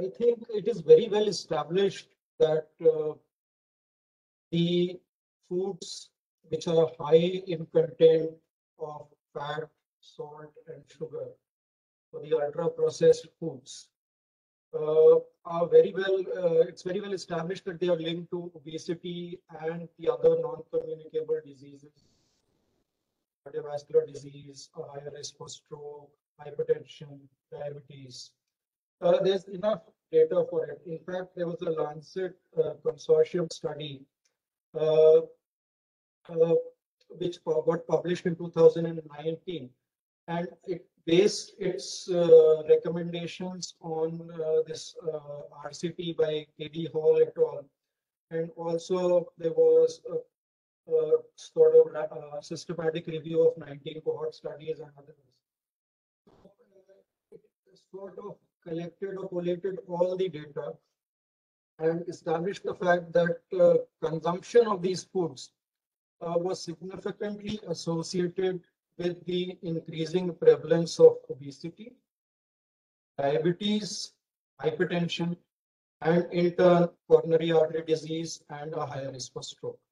I think it is very well established that the foods which are high in content of fat, salt, and sugar, so the ultra-processed foods, are very well. It's very well established that they are linked to obesity and the other non-communicable diseases, cardiovascular disease, a higher risk for stroke, hypertension, diabetes. There's enough data for it. In fact, there was a Lancet consortium study which got published in 2019, and it based its recommendations on this RCT by KD Hall et al. And also there was a sort of systematic review of 19 cohort studies and others. It sort of collected or collated all the data and established the fact that consumption of these foods was significantly associated with the increasing prevalence of obesity, diabetes, hypertension, and in turn coronary artery disease and a higher risk for stroke.